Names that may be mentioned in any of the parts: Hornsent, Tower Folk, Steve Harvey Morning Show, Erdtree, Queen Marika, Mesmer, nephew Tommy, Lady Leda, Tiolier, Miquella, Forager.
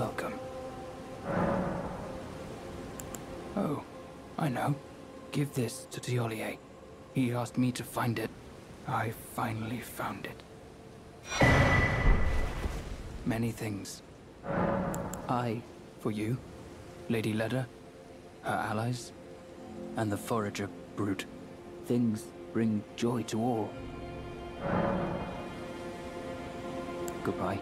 welcome. Oh, I know. Give this to Tiolier. He asked me to find it. I finally found it. Many things. I, for you, Lady Leda, her allies, and the Forager brute. Things bring joy to all. Goodbye.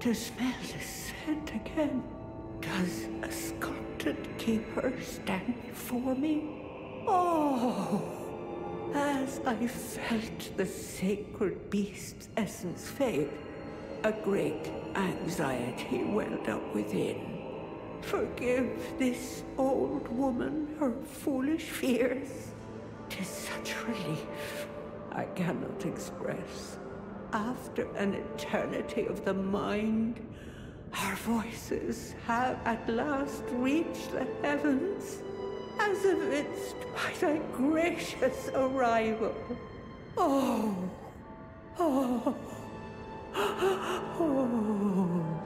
To smell the scent again. Does a sculpted keeper stand before me? Oh, as I felt the sacred beast's essence fade, a great anxiety welled up within. Forgive this old woman her foolish fears. 'Tis such relief I cannot express. After an eternity of the mind, our voices have at last reached the heavens, as evinced by thy gracious arrival. Oh, oh, oh.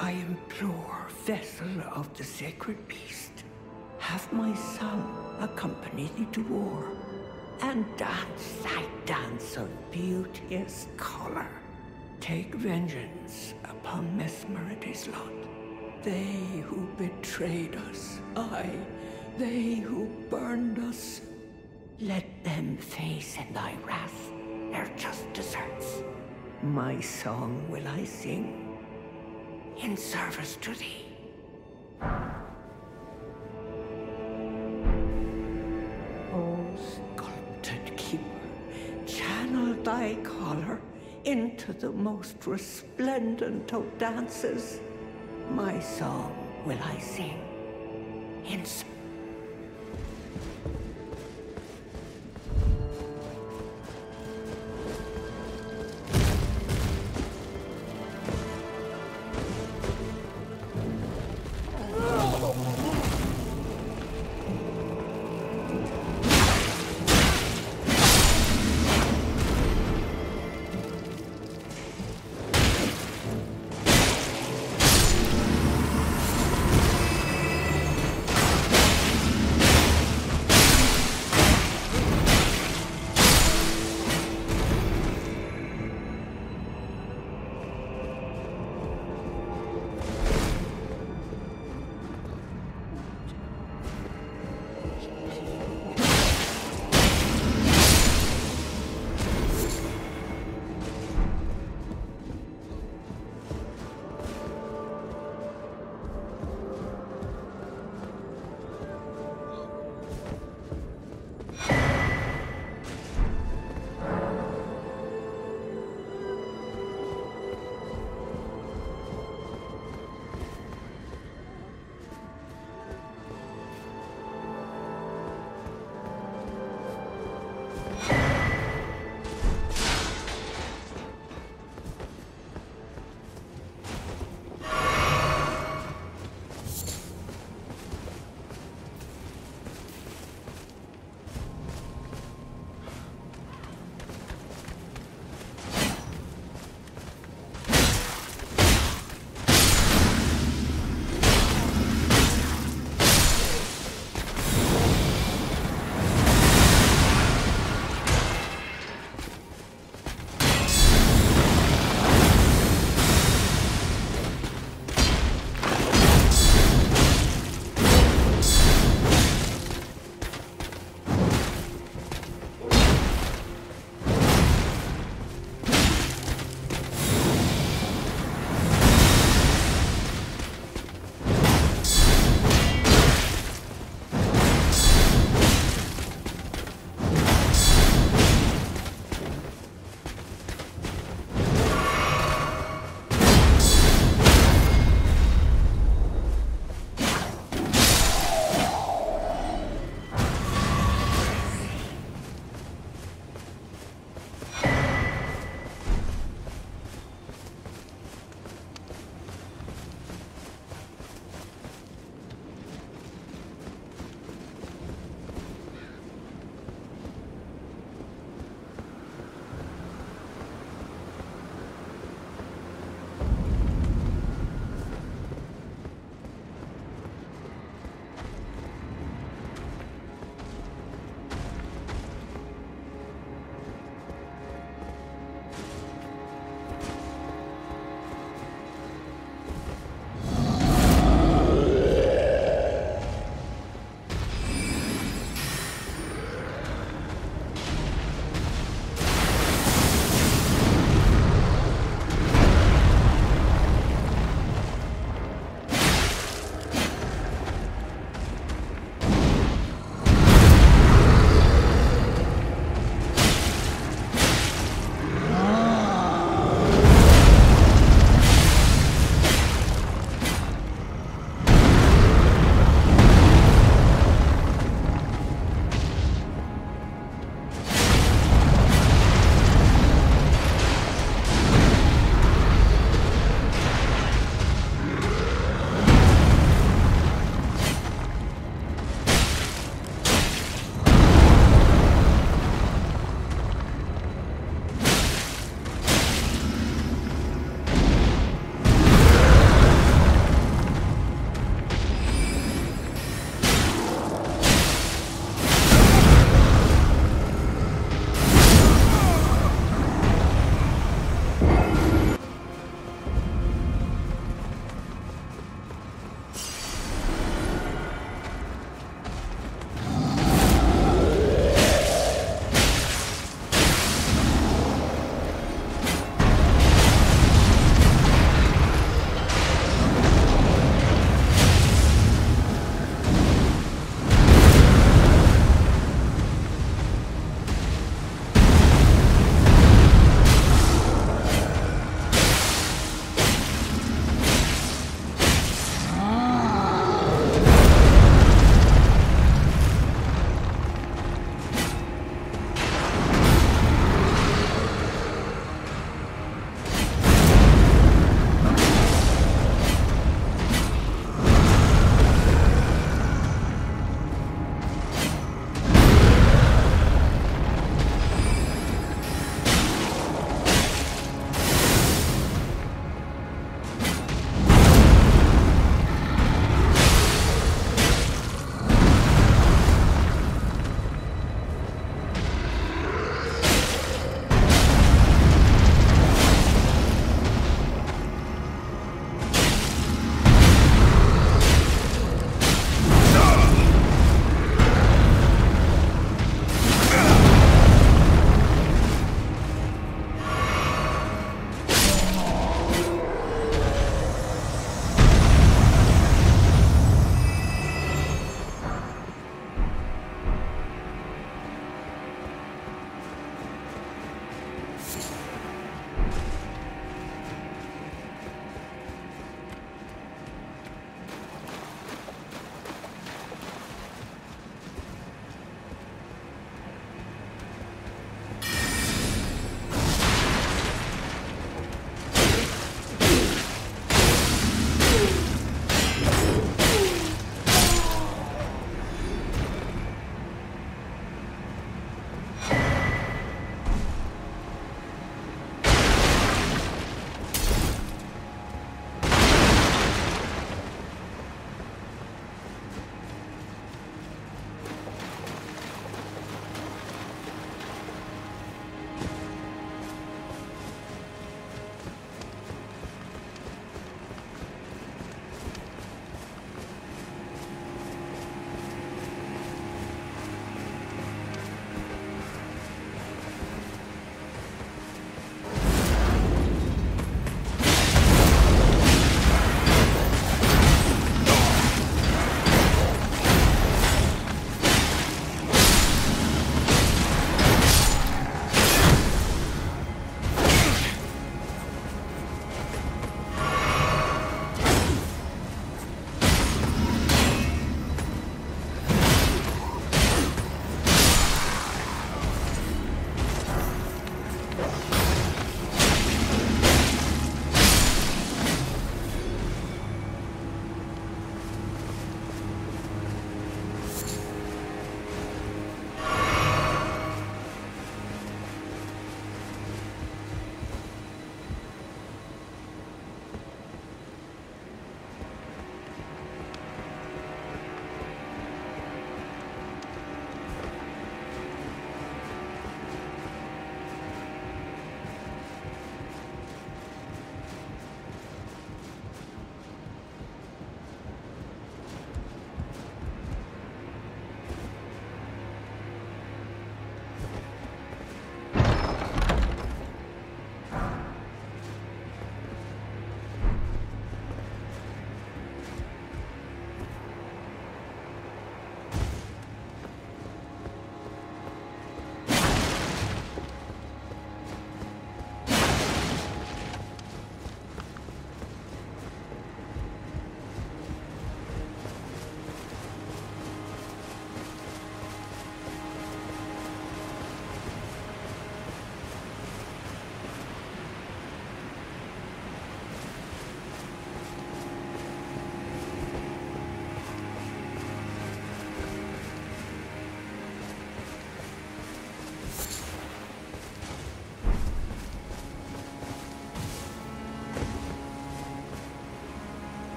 I implore, vessel of the sacred beast, have my son accompany thee to war, and dance thy dance of beauteous color. Take vengeance upon Mesmer and his lot. They who betrayed us, aye, they who burned us. Let them face in thy wrath their just deserts. My song will I sing in service to thee. Thy collar into the most resplendent of dances. My song will I sing.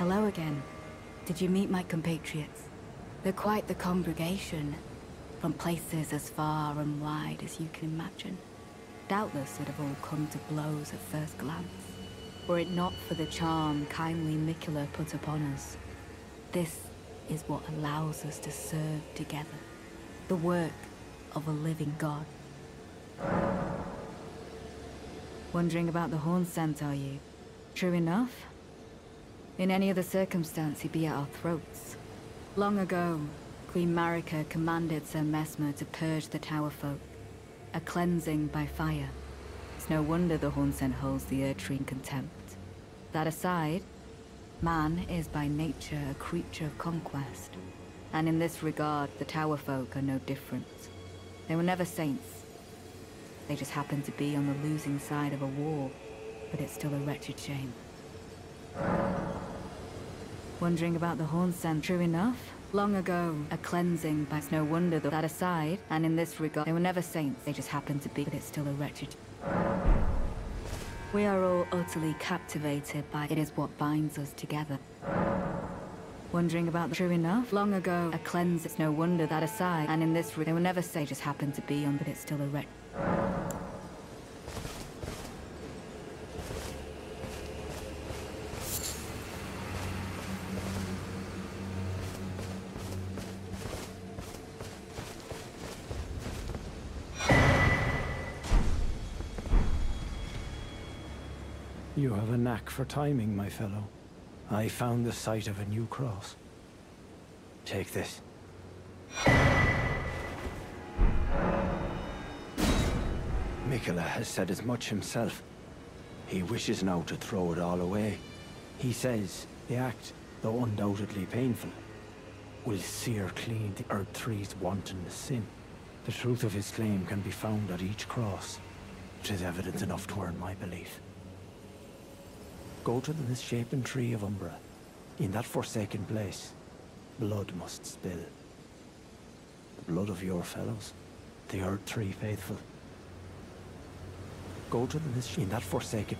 Hello again. Did you meet my compatriots? They're quite the congregation, from places as far and wide as you can imagine. Doubtless it have all come to blows at first glance, were it not for the charm kindly Miquella put upon us. This is what allows us to serve together, the work of a living god. Wondering about the Hornsent, are you? True enough. In any other circumstance, he'd be at our throats. Long ago, Queen Marika commanded Sir Mesmer to purge the Tower Folk, a cleansing by fire. It's no wonder the Hornsent holds the Erdtree in contempt. That aside, man is by nature a creature of conquest, and in this regard, the Tower Folk are no different. They were never saints. They just happened to be on the losing side of a war, but it's still a wretched shame. Wondering about the Hornsent, true enough? Long ago, a cleansing by... It's no wonder that aside, and in this regard, they were never saints. They just happened to be, but it's still a wretched... We are all utterly captivated by... It is what binds us together. Wondering about the... True enough? Long ago, a cleanse... It's no wonder that aside, and in this... They will never say just happened to be on... But it's still a wretched... You have a knack for timing, my fellow. I found the site of a new cross. Take this. Miquella has said as much himself. He wishes now to throw it all away. He says the act, though undoubtedly painful, will sear clean the Erdtree's wanton sin. The truth of his claim can be found at each cross. It is evidence enough to earn my belief. Go to the misshapen tree of Umbra. In that forsaken place, blood must spill. The blood of your fellows, the Erdtree faithful. Go to the misshapen... In that forsaken...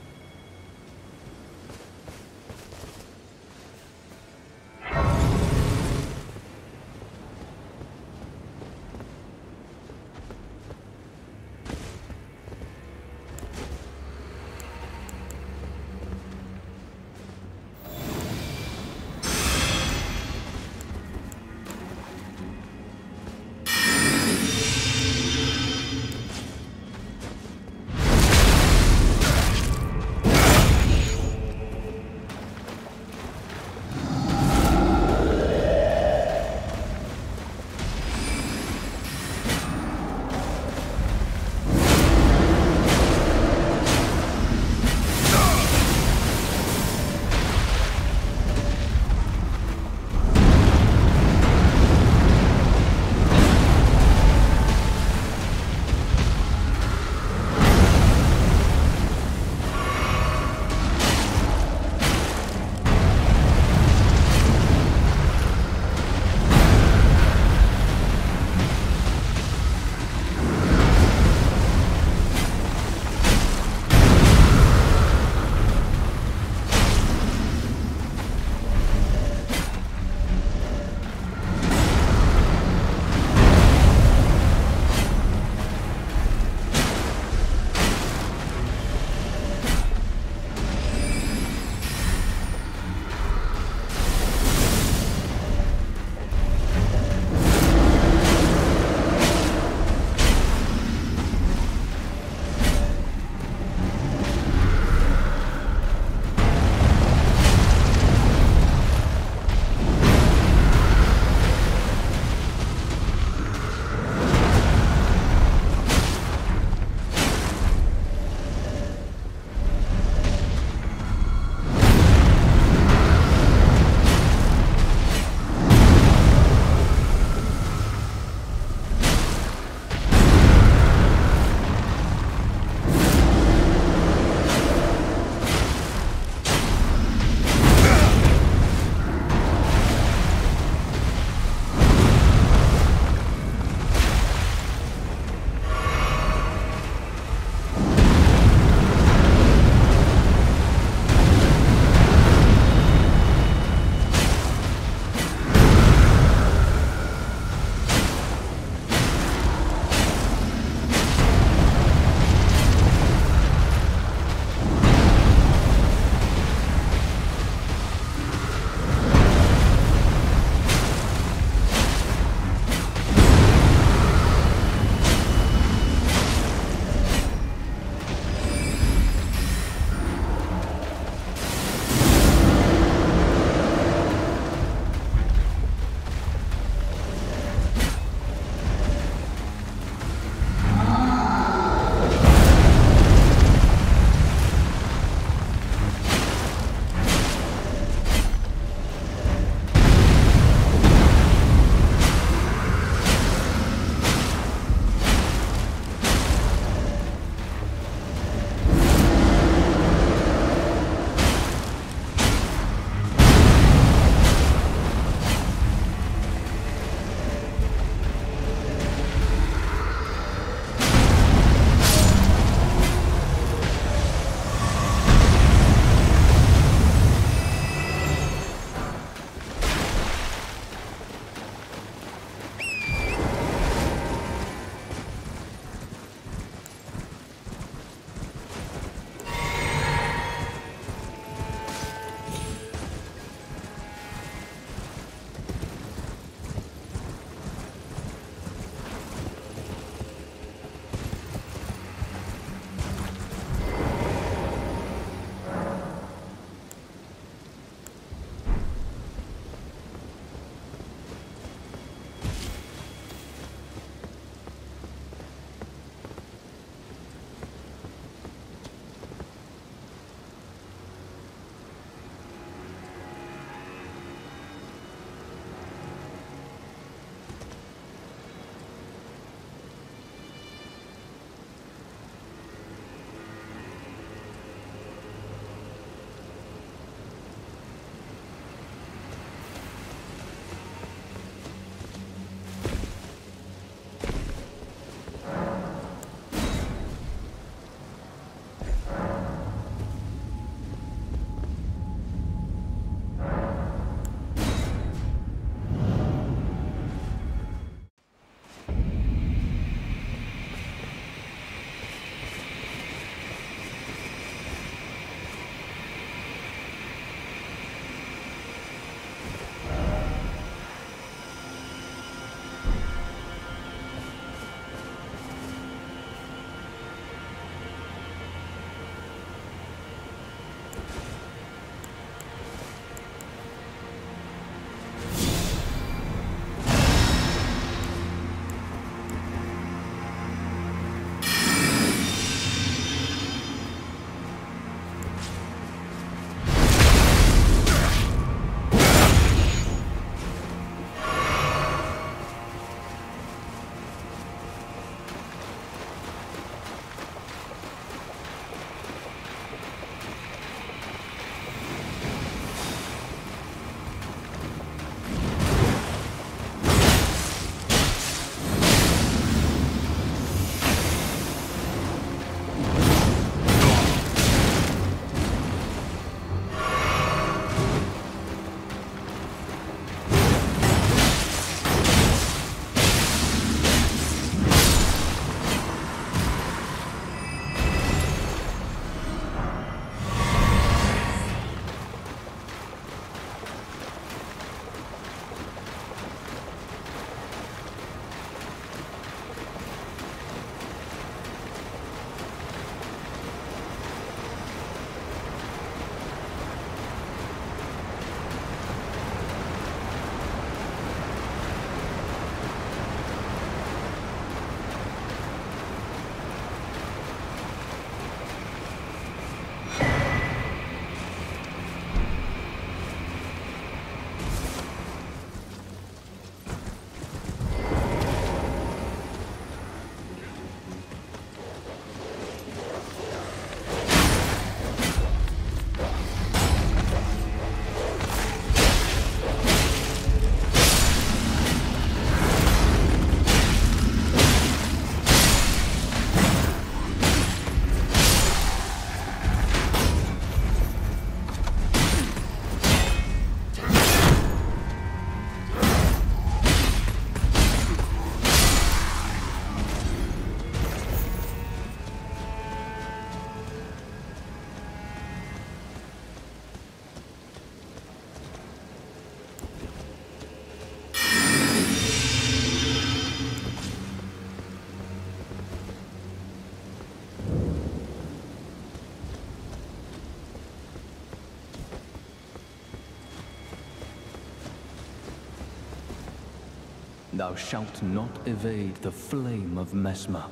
Thou shalt not evade the flame of Mesmer.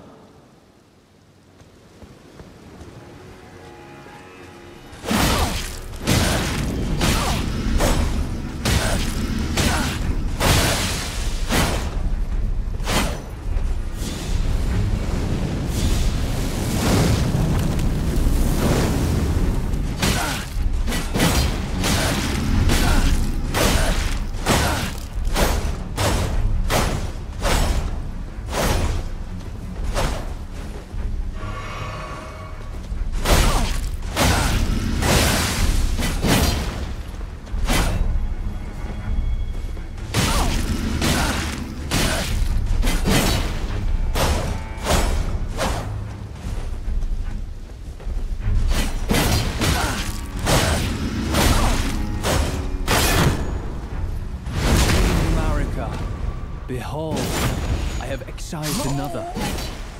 Behold, I have excised another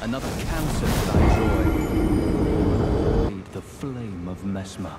cancer to thy joy. Lead the flame of Mesmer.